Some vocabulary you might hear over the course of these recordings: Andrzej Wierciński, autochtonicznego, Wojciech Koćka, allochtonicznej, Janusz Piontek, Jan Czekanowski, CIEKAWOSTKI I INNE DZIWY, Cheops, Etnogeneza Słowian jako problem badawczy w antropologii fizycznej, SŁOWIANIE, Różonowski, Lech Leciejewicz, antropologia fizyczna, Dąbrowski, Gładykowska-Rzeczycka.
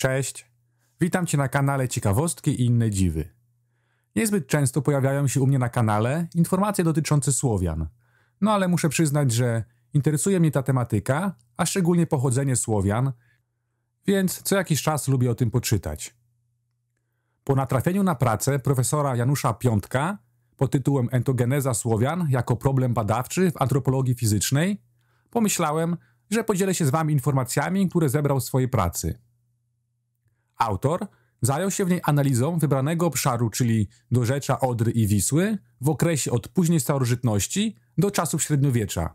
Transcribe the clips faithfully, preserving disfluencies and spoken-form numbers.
Cześć, witam Cię na kanale Ciekawostki i inne dziwy. Niezbyt często pojawiają się u mnie na kanale informacje dotyczące Słowian. No ale muszę przyznać, że interesuje mnie ta tematyka, a szczególnie pochodzenie Słowian, więc co jakiś czas lubię o tym poczytać. Po natrafieniu na pracę profesora Janusza Piontka pod tytułem Etnogeneza Słowian jako problem badawczy w antropologii fizycznej pomyślałem, że podzielę się z Wami informacjami, które zebrał w swojej pracy. Autor zajął się w niej analizą wybranego obszaru, czyli dorzecza Odry i Wisły, w okresie od późnej starożytności do czasów średniowiecza.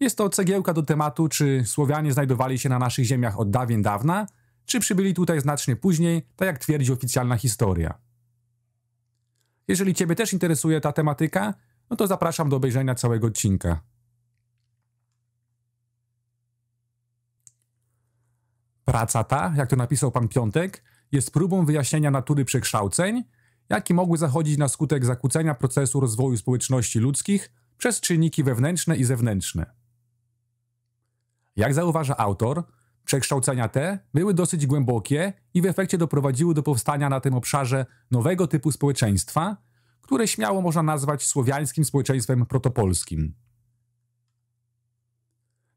Jest to cegiełka do tematu, czy Słowianie znajdowali się na naszych ziemiach od dawien dawna, czy przybyli tutaj znacznie później, tak jak twierdzi oficjalna historia. Jeżeli Ciebie też interesuje ta tematyka, no to zapraszam do obejrzenia całego odcinka. Praca ta, jak to napisał pan Piontek, jest próbą wyjaśnienia natury przekształceń, jakie mogły zachodzić na skutek zakłócenia procesu rozwoju społeczności ludzkich przez czynniki wewnętrzne i zewnętrzne. Jak zauważa autor, przekształcenia te były dosyć głębokie i w efekcie doprowadziły do powstania na tym obszarze nowego typu społeczeństwa, które śmiało można nazwać słowiańskim społeczeństwem protopolskim.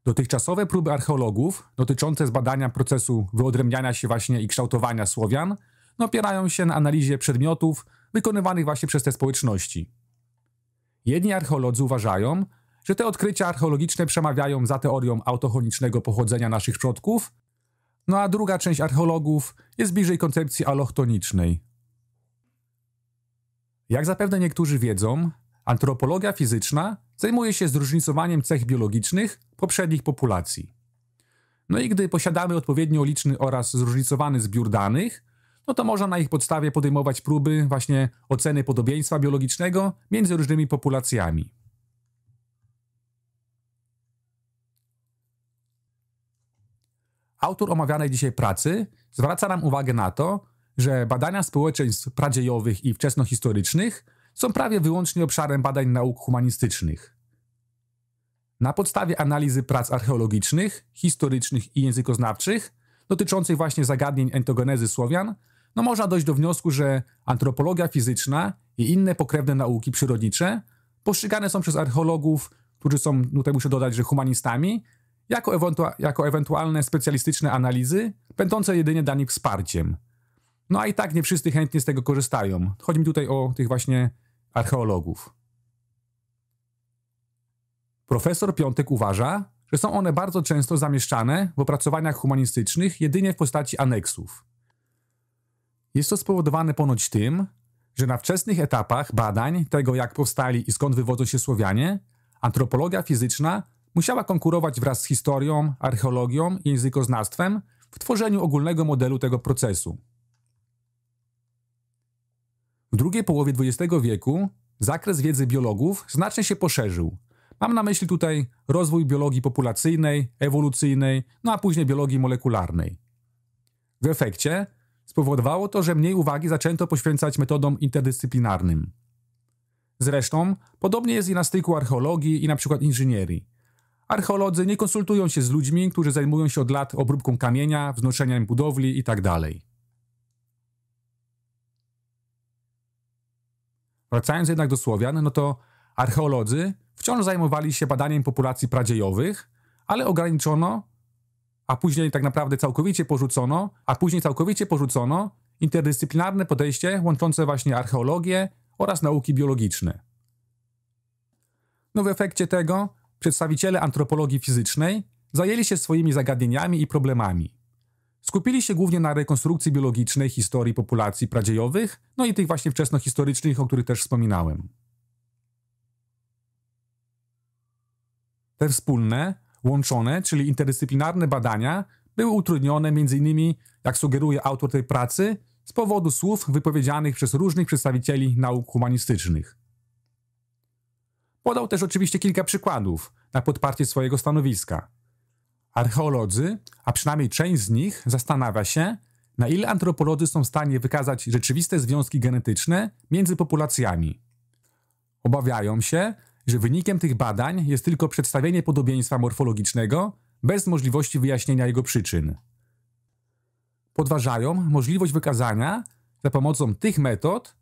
Dotychczasowe próby archeologów dotyczące zbadania procesu wyodrębniania się właśnie i kształtowania Słowian opierają się na analizie przedmiotów wykonywanych właśnie przez te społeczności. Jedni archeolodzy uważają, że te odkrycia archeologiczne przemawiają za teorią autochtonicznego pochodzenia naszych przodków, no a druga część archeologów jest bliżej koncepcji alochtonicznej. Jak zapewne niektórzy wiedzą, antropologia fizyczna zajmuje się zróżnicowaniem cech biologicznych poprzednich populacji. No i gdy posiadamy odpowiednio liczny oraz zróżnicowany zbiór danych, no to można na ich podstawie podejmować próby właśnie oceny podobieństwa biologicznego między różnymi populacjami. Autor omawianej dzisiaj pracy zwraca nam uwagę na to, że badania społeczeństw pradziejowych i wczesnohistorycznych są prawie wyłącznie obszarem badań nauk humanistycznych. Na podstawie analizy prac archeologicznych, historycznych i językoznawczych dotyczących właśnie zagadnień etnogenezy Słowian, no można dojść do wniosku, że antropologia fizyczna i inne pokrewne nauki przyrodnicze postrzegane są przez archeologów, którzy są, tutaj muszę dodać, że humanistami, jako, ewentua- jako ewentualne specjalistyczne analizy, będące jedynie dla nich wsparciem. No a i tak nie wszyscy chętnie z tego korzystają. Chodzi mi tutaj o tych właśnie archeologów. Profesor Piontek uważa, że są one bardzo często zamieszczane w opracowaniach humanistycznych jedynie w postaci aneksów. Jest to spowodowane ponoć tym, że na wczesnych etapach badań tego, jak powstali i skąd wywodzą się Słowianie, antropologia fizyczna musiała konkurować wraz z historią, archeologią i językoznawstwem w tworzeniu ogólnego modelu tego procesu. W drugiej połowie dwudziestego wieku zakres wiedzy biologów znacznie się poszerzył. Mam na myśli tutaj rozwój biologii populacyjnej, ewolucyjnej, no a później biologii molekularnej. W efekcie spowodowało to, że mniej uwagi zaczęto poświęcać metodom interdyscyplinarnym. Zresztą podobnie jest i na styku archeologii i na przykład inżynierii. Archeolodzy nie konsultują się z ludźmi, którzy zajmują się od lat obróbką kamienia, wznoszeniem budowli itd. Wracając jednak do Słowian, no to archeolodzy wciąż zajmowali się badaniem populacji pradziejowych, ale ograniczono, a później tak naprawdę całkowicie porzucono, a później całkowicie porzucono interdyscyplinarne podejście łączące właśnie archeologię oraz nauki biologiczne. No w efekcie tego przedstawiciele antropologii fizycznej zajęli się swoimi zagadnieniami i problemami. Skupili się głównie na rekonstrukcji biologicznej historii populacji pradziejowych, no i tych właśnie wczesnohistorycznych, o których też wspominałem. Te wspólne, łączone, czyli interdyscyplinarne badania były utrudnione m.in., jak sugeruje autor tej pracy, z powodu słów wypowiedzianych przez różnych przedstawicieli nauk humanistycznych. Podał też oczywiście kilka przykładów na podparcie swojego stanowiska. Archeolodzy, a przynajmniej część z nich, zastanawia się, na ile antropolodzy są w stanie wykazać rzeczywiste związki genetyczne między populacjami. Obawiają się, że wynikiem tych badań jest tylko przedstawienie podobieństwa morfologicznego bez możliwości wyjaśnienia jego przyczyn. podważają możliwość wykazania za pomocą tych metod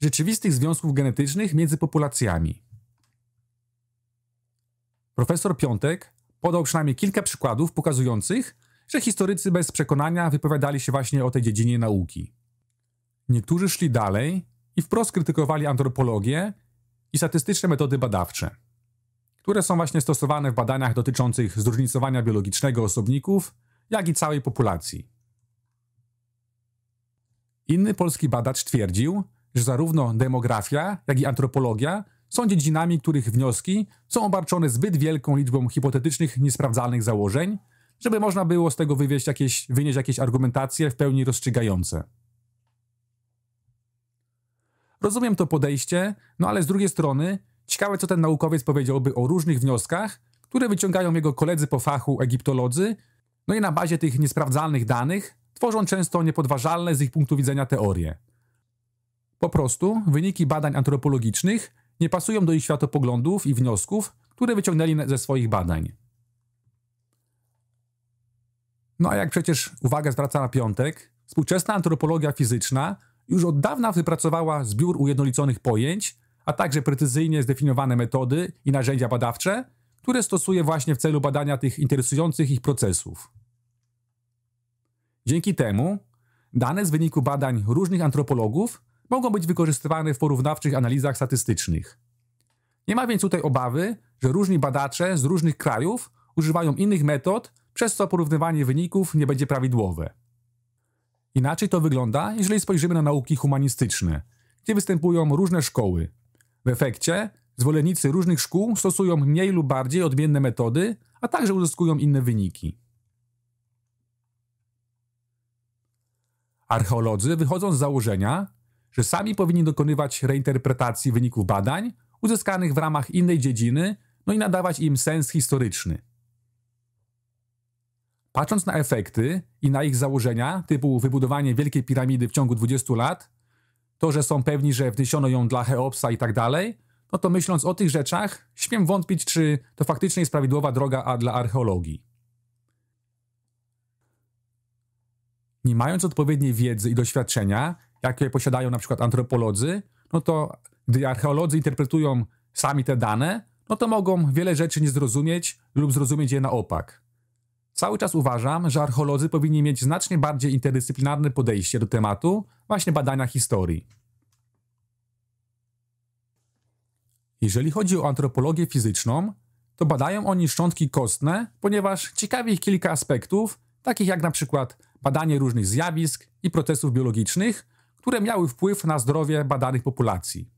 rzeczywistych związków genetycznych między populacjami. Profesor Piontek podał przynajmniej kilka przykładów pokazujących, że historycy bez przekonania wypowiadali się właśnie o tej dziedzinie nauki. Niektórzy szli dalej i wprost krytykowali antropologię i statystyczne metody badawcze, które są właśnie stosowane w badaniach dotyczących zróżnicowania biologicznego osobników, jak i całej populacji. Inny polski badacz twierdził, że zarówno demografia, jak i antropologia są dziedzinami, których wnioski są obarczone zbyt wielką liczbą hipotetycznych, niesprawdzalnych założeń, żeby można było z tego wywieźć jakieś, wynieść jakieś argumentacje w pełni rozstrzygające. Rozumiem to podejście, no ale z drugiej strony ciekawe, co ten naukowiec powiedziałby o różnych wnioskach, które wyciągają jego koledzy po fachu egiptolodzy, no i na bazie tych niesprawdzalnych danych tworzą często niepodważalne z ich punktu widzenia teorie. Po prostu wyniki badań antropologicznych nie pasują do ich światopoglądów i wniosków, które wyciągnęli ze swoich badań. No a jak przecież uwagę zwraca na Piontek, współczesna antropologia fizyczna już od dawna wypracowała zbiór ujednoliconych pojęć, a także precyzyjnie zdefiniowane metody i narzędzia badawcze, które stosuje właśnie w celu badania tych interesujących ich procesów. Dzięki temu dane z wyniku badań różnych antropologów mogą być wykorzystywane w porównawczych analizach statystycznych. Nie ma więc tutaj obawy, że różni badacze z różnych krajów używają innych metod, przez co porównywanie wyników nie będzie prawidłowe. Inaczej to wygląda, jeżeli spojrzymy na nauki humanistyczne, gdzie występują różne szkoły. W efekcie zwolennicy różnych szkół stosują mniej lub bardziej odmienne metody, a także uzyskują inne wyniki. Archeolodzy wychodzą z założenia, że sami powinni dokonywać reinterpretacji wyników badań uzyskanych w ramach innej dziedziny, no i nadawać im sens historyczny. Patrząc na efekty i na ich założenia, typu wybudowanie Wielkiej Piramidy w ciągu dwudziestu lat, to, że są pewni, że wniesiono ją dla Cheopsa i tak dalej, no to myśląc o tych rzeczach, śmiem wątpić, czy to faktycznie jest prawidłowa droga dla archeologii. Nie mając odpowiedniej wiedzy i doświadczenia, jakie posiadają na przykład antropolodzy, no to gdy archeolodzy interpretują sami te dane, no to mogą wiele rzeczy nie zrozumieć lub zrozumieć je na opak. Cały czas uważam, że archeolodzy powinni mieć znacznie bardziej interdyscyplinarne podejście do tematu właśnie badania historii. Jeżeli chodzi o antropologię fizyczną, to badają oni szczątki kostne, ponieważ ciekawi ich kilka aspektów, takich jak na przykład badanie różnych zjawisk i procesów biologicznych, które miały wpływ na zdrowie badanych populacji.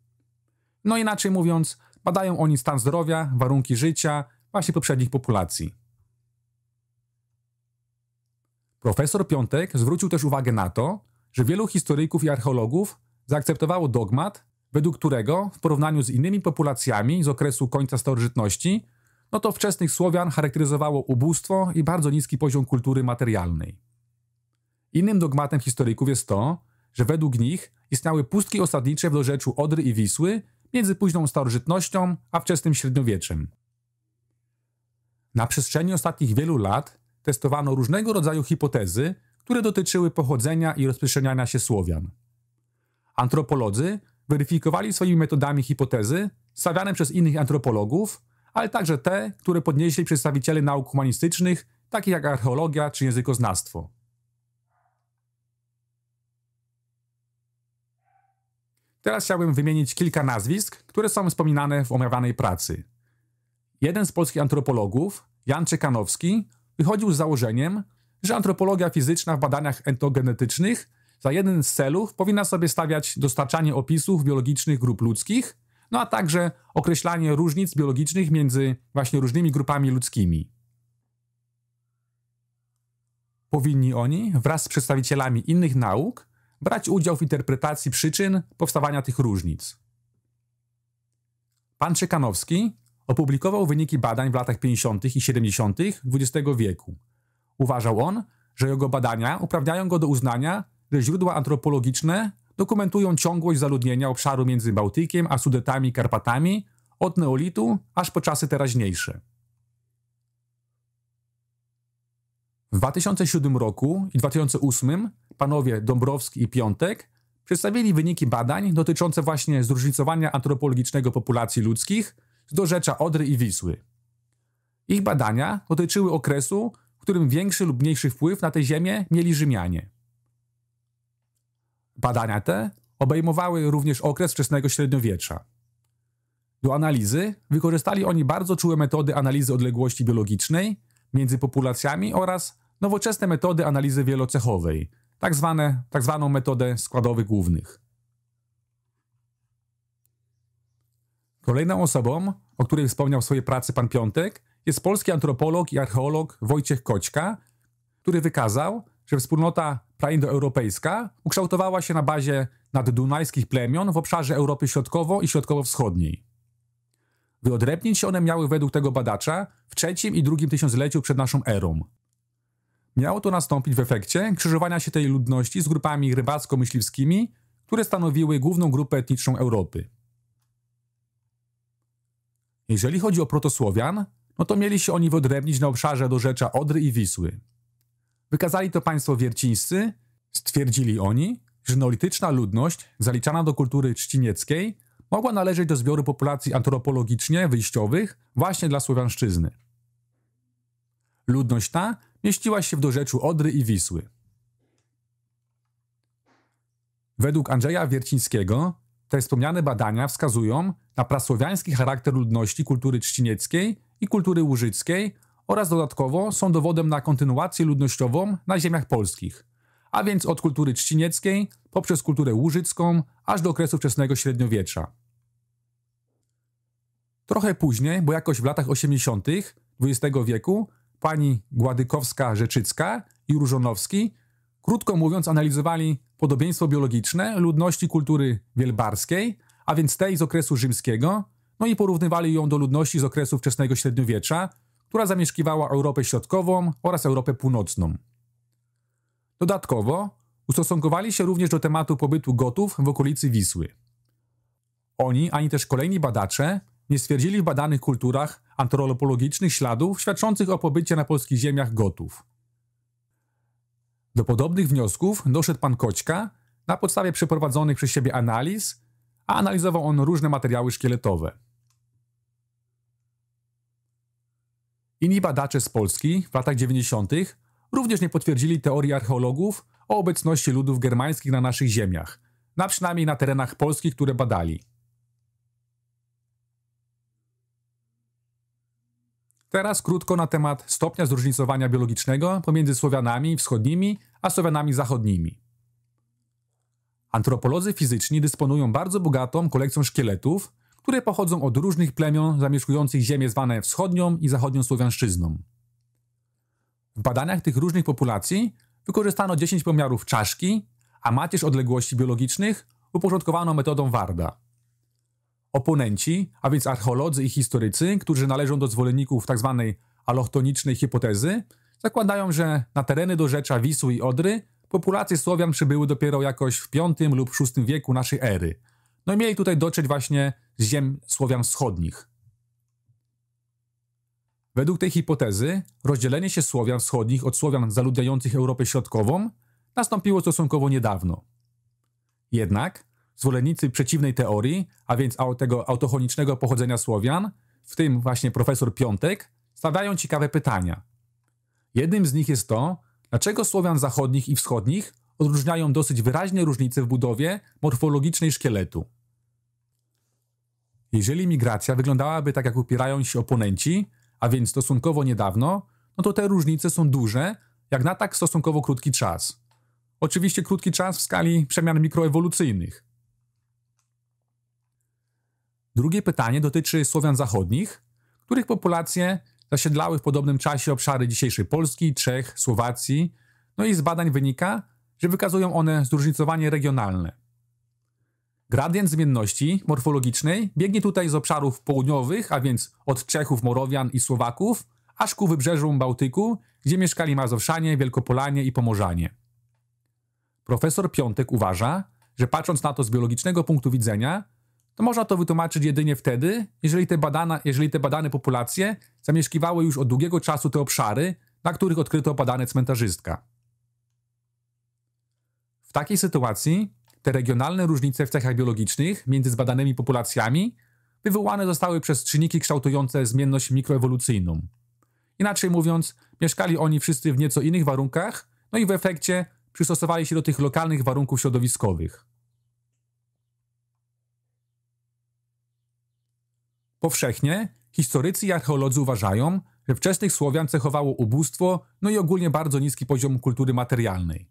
No inaczej mówiąc, badają oni stan zdrowia, warunki życia właśnie poprzednich populacji. Profesor Piontek zwrócił też uwagę na to, że wielu historyków i archeologów zaakceptowało dogmat, według którego w porównaniu z innymi populacjami z okresu końca starożytności, no to wczesnych Słowian charakteryzowało ubóstwo i bardzo niski poziom kultury materialnej. Innym dogmatem historyków jest to, że według nich istniały pustki osadnicze w dorzeczu Odry i Wisły między późną starożytnością a wczesnym średniowieczem. Na przestrzeni ostatnich wielu lat testowano różnego rodzaju hipotezy, które dotyczyły pochodzenia i rozprzestrzeniania się Słowian. Antropolodzy weryfikowali swoimi metodami hipotezy stawiane przez innych antropologów, ale także te, które podnieśli przedstawiciele nauk humanistycznych, takich jak archeologia czy językoznawstwo. Teraz chciałbym wymienić kilka nazwisk, które są wspominane w omawianej pracy. Jeden z polskich antropologów, Jan Czekanowski, wychodził z założeniem, że antropologia fizyczna w badaniach etnogenetycznych za jeden z celów powinna sobie stawiać dostarczanie opisów biologicznych grup ludzkich, no a także określanie różnic biologicznych między właśnie różnymi grupami ludzkimi. Powinni oni wraz z przedstawicielami innych nauk brać udział w interpretacji przyczyn powstawania tych różnic. Pan Czekanowski opublikował wyniki badań w latach pięćdziesiątych i siedemdziesiątych dwudziestego wieku. Uważał on, że jego badania uprawniają go do uznania, że źródła antropologiczne dokumentują ciągłość zaludnienia obszaru między Bałtykiem a Sudetami i Karpatami od neolitu aż po czasy teraźniejsze. W dwa tysiące siódmym roku i dwa tysiące ósmym panowie Dąbrowski i Piontek przedstawili wyniki badań dotyczące właśnie zróżnicowania antropologicznego populacji ludzkich z dorzecza Odry i Wisły. Ich badania dotyczyły okresu, w którym większy lub mniejszy wpływ na tę ziemię mieli Rzymianie. Badania te obejmowały również okres wczesnego średniowiecza. Do analizy wykorzystali oni bardzo czułe metody analizy odległości biologicznej między populacjami oraz nowoczesne metody analizy wielocechowej, tak zwane, tak zwaną metodę składowych głównych. Kolejną osobą, o której wspomniał w swojej pracy pan Piontek, jest polski antropolog i archeolog Wojciech Koćka, który wykazał, że wspólnota praindoeuropejska ukształtowała się na bazie naddunajskich plemion w obszarze Europy Środkowo- i Środkowo-Wschodniej. Wyodrębnić się one miały według tego badacza w trzecim i drugim tysiącleciu przed naszą erą. Miało to nastąpić w efekcie krzyżowania się tej ludności z grupami rybacko-myśliwskimi, które stanowiły główną grupę etniczną Europy. Jeżeli chodzi o protosłowian, no to mieli się oni wyodrębnić na obszarze dorzecza Odry i Wisły. Wykazali to państwo wiercińscy, stwierdzili oni, że neolityczna ludność zaliczana do kultury trzcinieckiej mogła należeć do zbioru populacji antropologicznie wyjściowych właśnie dla słowiańszczyzny. Ludność ta mieściła się w dorzeczu Odry i Wisły. Według Andrzeja Wiercińskiego te wspomniane badania wskazują na prasłowiański charakter ludności kultury trzcinieckiej i kultury łużyckiej oraz dodatkowo są dowodem na kontynuację ludnościową na ziemiach polskich, a więc od kultury trzcinieckiej poprzez kulturę łużycką aż do okresu wczesnego średniowiecza. Trochę później, bo jakoś w latach osiemdziesiątych dwudziestego wieku, pani Gładykowska-Rzeczycka i Różonowski, krótko mówiąc, analizowali podobieństwo biologiczne ludności kultury wielbarskiej, a więc tej z okresu rzymskiego, no i porównywali ją do ludności z okresu wczesnego średniowiecza, która zamieszkiwała Europę Środkową oraz Europę Północną. Dodatkowo ustosunkowali się również do tematu pobytu Gotów w okolicy Wisły. Oni, ani też kolejni badacze, nie stwierdzili w badanych kulturach antropologicznych śladów świadczących o pobycie na polskich ziemiach Gotów. Do podobnych wniosków doszedł pan Koćka na podstawie przeprowadzonych przez siebie analiz, a analizował on różne materiały szkieletowe. Inni badacze z Polski w latach dziewięćdziesiątych również nie potwierdzili teorii archeologów o obecności ludów germańskich na naszych ziemiach, na przynajmniej na terenach polskich, które badali. Teraz krótko na temat stopnia zróżnicowania biologicznego pomiędzy Słowianami wschodnimi a Słowianami zachodnimi. Antropolodzy fizyczni dysponują bardzo bogatą kolekcją szkieletów, które pochodzą od różnych plemion zamieszkujących ziemię zwane wschodnią i zachodnią słowiańszczyzną. W badaniach tych różnych populacji wykorzystano dziesięć pomiarów czaszki, a macierz odległości biologicznych uporządkowano metodą Warda. Oponenci, a więc archeolodzy i historycy, którzy należą do zwolenników tzw. alochtonicznej hipotezy, zakładają, że na tereny dorzecza Wisły i Odry populacje Słowian przybyły dopiero jakoś w piątym lub szóstym wieku naszej ery. No i mieli tutaj dotrzeć właśnie z ziem Słowian wschodnich. Według tej hipotezy rozdzielenie się Słowian wschodnich od Słowian zaludniających Europę Środkową nastąpiło stosunkowo niedawno. Jednak zwolennicy przeciwnej teorii, a więc tego autochonicznego pochodzenia Słowian, w tym właśnie profesor Piontek, stawiają ciekawe pytania. Jednym z nich jest to, dlaczego Słowian zachodnich i wschodnich odróżniają dosyć wyraźne różnice w budowie morfologicznej szkieletu. Jeżeli migracja wyglądałaby tak, jak upierają się oponenci, a więc stosunkowo niedawno, no to te różnice są duże, jak na tak stosunkowo krótki czas. Oczywiście krótki czas w skali przemian mikroewolucyjnych. Drugie pytanie dotyczy Słowian zachodnich, których populacje zasiedlały w podobnym czasie obszary dzisiejszej Polski, Czech, Słowacji, no i z badań wynika, że wykazują one zróżnicowanie regionalne. Gradient zmienności morfologicznej biegnie tutaj z obszarów południowych, a więc od Czechów, Morawian i Słowaków, aż ku wybrzeżu Bałtyku, gdzie mieszkali Mazowszanie, Wielkopolanie i Pomorzanie. Profesor Piontek uważa, że patrząc na to z biologicznego punktu widzenia, to można to wytłumaczyć jedynie wtedy, jeżeli te, badana, jeżeli te badane populacje zamieszkiwały już od długiego czasu te obszary, na których odkryto opadane cmentarzystka. W takiej sytuacji te regionalne różnice w cechach biologicznych między zbadanymi populacjami wywołane zostały przez czynniki kształtujące zmienność mikroewolucyjną. Inaczej mówiąc, mieszkali oni wszyscy w nieco innych warunkach, no i w efekcie przystosowali się do tych lokalnych warunków środowiskowych. Powszechnie historycy i archeolodzy uważają, że wczesnych Słowian cechowało ubóstwo, no i ogólnie bardzo niski poziom kultury materialnej.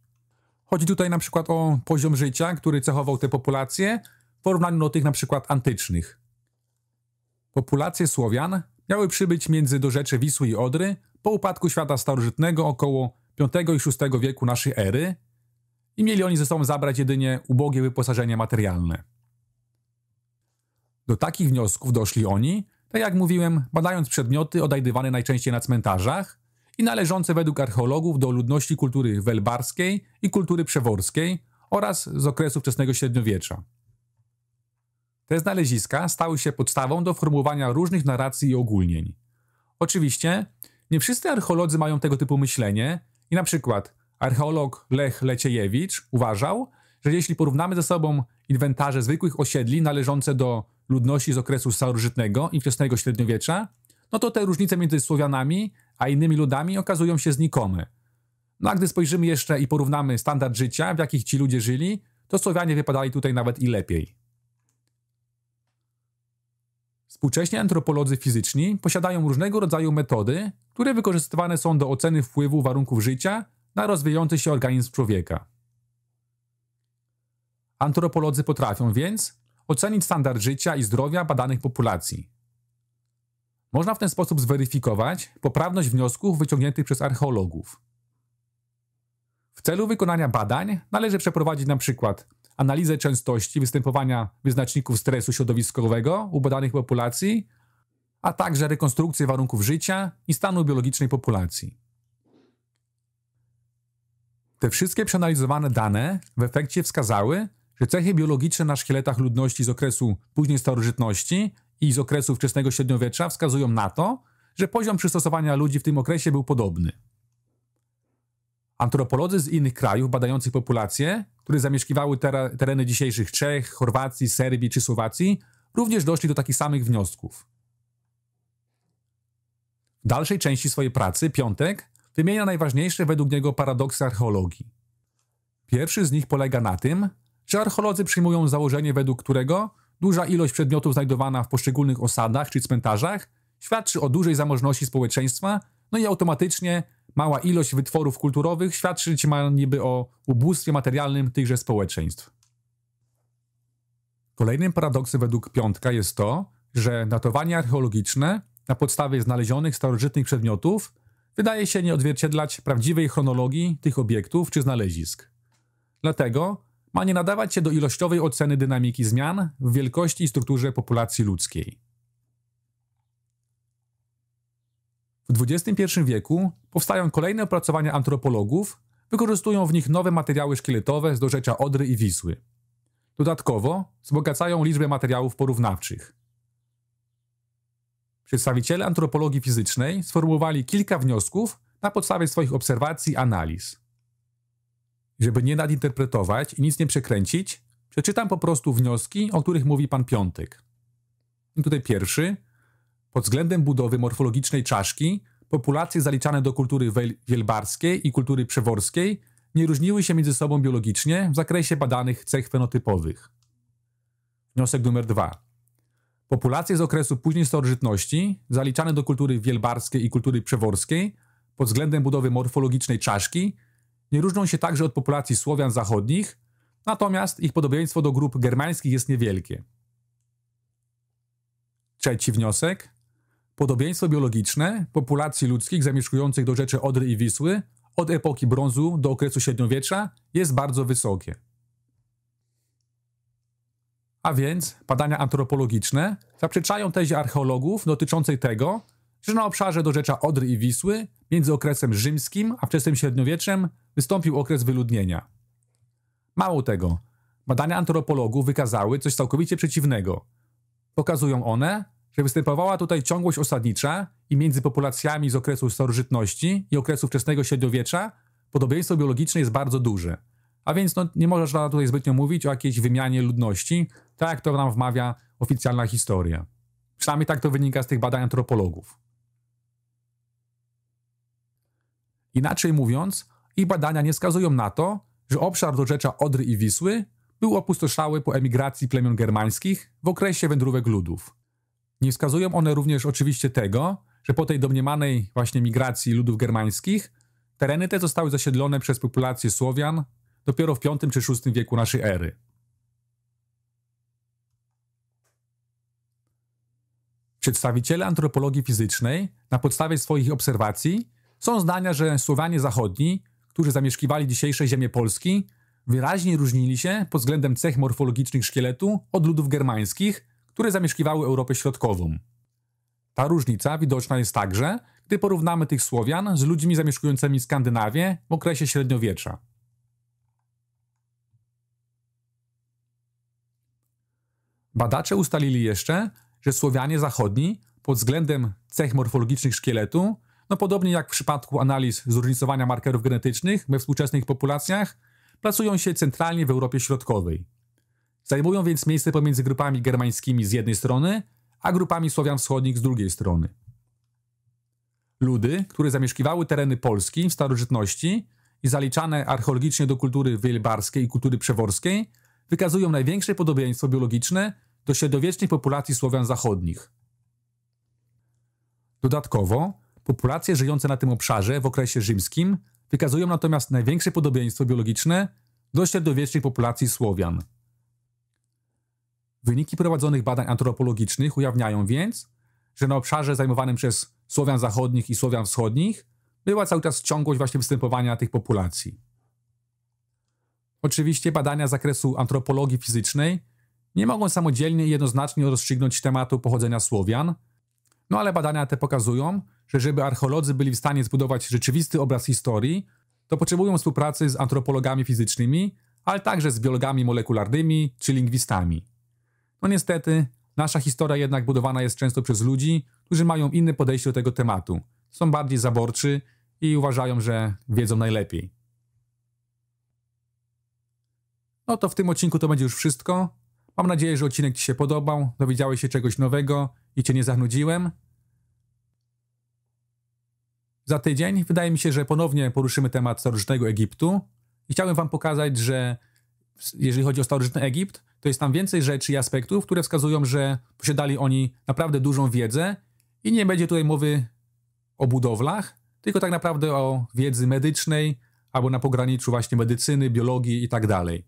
Chodzi tutaj na przykład o poziom życia, który cechował te populacje w porównaniu do tych na przykład antycznych. Populacje Słowian miały przybyć między dorzecze Wisły i Odry po upadku świata starożytnego około piątego i szóstego wieku naszej ery i mieli oni ze sobą zabrać jedynie ubogie wyposażenie materialne. Do takich wniosków doszli oni, tak jak mówiłem, badając przedmioty odnajdywane najczęściej na cmentarzach i należące według archeologów do ludności kultury welbarskiej i kultury przeworskiej oraz z okresu wczesnego średniowiecza. Te znaleziska stały się podstawą do formułowania różnych narracji i ogólnień. Oczywiście nie wszyscy archeolodzy mają tego typu myślenie i na przykład archeolog Lech Leciejewicz uważał, że jeśli porównamy ze sobą inwentarze zwykłych osiedli należące do ludności z okresu starożytnego i wczesnego średniowiecza, no to te różnice między Słowianami a innymi ludami okazują się znikome. No a gdy spojrzymy jeszcze i porównamy standard życia, w jakich ci ludzie żyli, to Słowianie wypadali tutaj nawet i lepiej. Współcześni antropolodzy fizyczni posiadają różnego rodzaju metody, które wykorzystywane są do oceny wpływu warunków życia na rozwijający się organizm człowieka. Antropolodzy potrafią więc ocenić standard życia i zdrowia badanych populacji. Można w ten sposób zweryfikować poprawność wniosków wyciągniętych przez archeologów. W celu wykonania badań należy przeprowadzić na przykład analizę częstości występowania wyznaczników stresu środowiskowego u badanych populacji, a także rekonstrukcję warunków życia i stanu biologicznej populacji. Te wszystkie przeanalizowane dane w efekcie wskazały, że cechy biologiczne na szkieletach ludności z okresu późnej starożytności i z okresu wczesnego średniowiecza wskazują na to, że poziom przystosowania ludzi w tym okresie był podobny. Antropolodzy z innych krajów badających populacje, które zamieszkiwały tereny dzisiejszych Czech, Chorwacji, Serbii czy Słowacji, również doszli do takich samych wniosków. W dalszej części swojej pracy Piontek wymienia najważniejsze według niego paradoksy archeologii. Pierwszy z nich polega na tym, że archeolodzy przyjmują założenie, według którego duża ilość przedmiotów znajdowana w poszczególnych osadach czy cmentarzach świadczy o dużej zamożności społeczeństwa, no i automatycznie mała ilość wytworów kulturowych świadczyć ma niby o ubóstwie materialnym tychże społeczeństw. Kolejnym paradoksem według Piontka jest to, że datowanie archeologiczne na podstawie znalezionych starożytnych przedmiotów wydaje się nie odzwierciedlać prawdziwej chronologii tych obiektów czy znalezisk. Dlatego ma nie nadawać się do ilościowej oceny dynamiki zmian w wielkości i strukturze populacji ludzkiej. W dwudziestym pierwszym wieku powstają kolejne opracowania antropologów, wykorzystują w nich nowe materiały szkieletowe z dorzecza Odry i Wisły. Dodatkowo wzbogacają liczbę materiałów porównawczych. Przedstawiciele antropologii fizycznej sformułowali kilka wniosków na podstawie swoich obserwacji i analiz. Żeby nie nadinterpretować i nic nie przekręcić, przeczytam po prostu wnioski, o których mówi pan Piontek. I tutaj pierwszy. Pod względem budowy morfologicznej czaszki populacje zaliczane do kultury wielbarskiej i kultury przeworskiej nie różniły się między sobą biologicznie w zakresie badanych cech fenotypowych. Wniosek numer dwa. Populacje z okresu późnej starożytności zaliczane do kultury wielbarskiej i kultury przeworskiej pod względem budowy morfologicznej czaszki nie różnią się także od populacji Słowian zachodnich, natomiast ich podobieństwo do grup germańskich jest niewielkie. Trzeci wniosek. Podobieństwo biologiczne populacji ludzkich zamieszkujących dorzecze Odry i Wisły od epoki brązu do okresu średniowiecza jest bardzo wysokie. A więc badania antropologiczne zaprzeczają tezie archeologów dotyczącej tego, że na obszarze dorzecza Odry i Wisły między okresem rzymskim a wczesnym średniowieczem wystąpił okres wyludnienia. Mało tego, badania antropologów wykazały coś całkowicie przeciwnego. Pokazują one, że występowała tutaj ciągłość osadnicza i między populacjami z okresu starożytności i okresu wczesnego średniowiecza podobieństwo biologiczne jest bardzo duże. A więc no, nie można tutaj zbytnio mówić o jakiejś wymianie ludności, tak jak to nam wmawia oficjalna historia. Przynajmniej tak to wynika z tych badań antropologów. Inaczej mówiąc, ich badania nie wskazują na to, że obszar dorzecza Odry i Wisły był opustoszały po emigracji plemion germańskich w okresie wędrówek ludów. Nie wskazują one również oczywiście tego, że po tej domniemanej właśnie migracji ludów germańskich tereny te zostały zasiedlone przez populację Słowian dopiero w piątym czy szóstym wieku naszej ery. Przedstawiciele antropologii fizycznej na podstawie swoich obserwacji są zdania, że Słowianie zachodni, którzy zamieszkiwali dzisiejsze ziemie Polski, wyraźnie różnili się pod względem cech morfologicznych szkieletu od ludów germańskich, które zamieszkiwały Europę Środkową. Ta różnica widoczna jest także, gdy porównamy tych Słowian z ludźmi zamieszkującymi Skandynawię w okresie średniowiecza. Badacze ustalili jeszcze, że Słowianie zachodni pod względem cech morfologicznych szkieletu, no podobnie jak w przypadku analiz zróżnicowania markerów genetycznych we współczesnych populacjach, placują się centralnie w Europie Środkowej. Zajmują więc miejsce pomiędzy grupami germańskimi z jednej strony, a grupami Słowian wschodnich z drugiej strony. Ludy, które zamieszkiwały tereny Polski w starożytności i zaliczane archeologicznie do kultury wielobarskiej i kultury przeworskiej, wykazują największe podobieństwo biologiczne do średniowiecznej populacji Słowian zachodnich. Dodatkowo, populacje żyjące na tym obszarze w okresie rzymskim wykazują natomiast największe podobieństwo biologiczne do średniowiecznej populacji Słowian. Wyniki prowadzonych badań antropologicznych ujawniają więc, że na obszarze zajmowanym przez Słowian zachodnich i Słowian wschodnich była cały czas ciągłość właśnie występowania tych populacji. Oczywiście badania z zakresu antropologii fizycznej nie mogą samodzielnie i jednoznacznie rozstrzygnąć tematu pochodzenia Słowian, no ale badania te pokazują, że żeby archeolodzy byli w stanie zbudować rzeczywisty obraz historii, to potrzebują współpracy z antropologami fizycznymi, ale także z biologami molekularnymi czy lingwistami. No niestety, nasza historia jednak budowana jest często przez ludzi, którzy mają inne podejście do tego tematu, są bardziej zaborczy i uważają, że wiedzą najlepiej. No to w tym odcinku to będzie już wszystko. Mam nadzieję, że odcinek Ci się podobał, dowiedziałeś się czegoś nowego i Cię nie zachnudziłem. Za tydzień wydaje mi się, że ponownie poruszymy temat starożytnego Egiptu i chciałbym Wam pokazać, że jeżeli chodzi o starożytny Egipt, to jest tam więcej rzeczy i aspektów, które wskazują, że posiadali oni naprawdę dużą wiedzę i nie będzie tutaj mowy o budowlach, tylko tak naprawdę o wiedzy medycznej albo na pograniczu właśnie medycyny, biologii i tak dalej.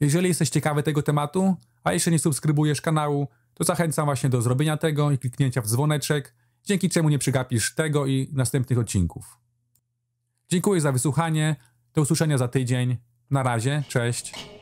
Jeżeli jesteś ciekawy tego tematu, a jeszcze nie subskrybujesz kanału, to zachęcam właśnie do zrobienia tego i kliknięcia w dzwoneczek, dzięki czemu nie przegapisz tego i następnych odcinków. Dziękuję za wysłuchanie, do usłyszenia za tydzień, na razie, cześć.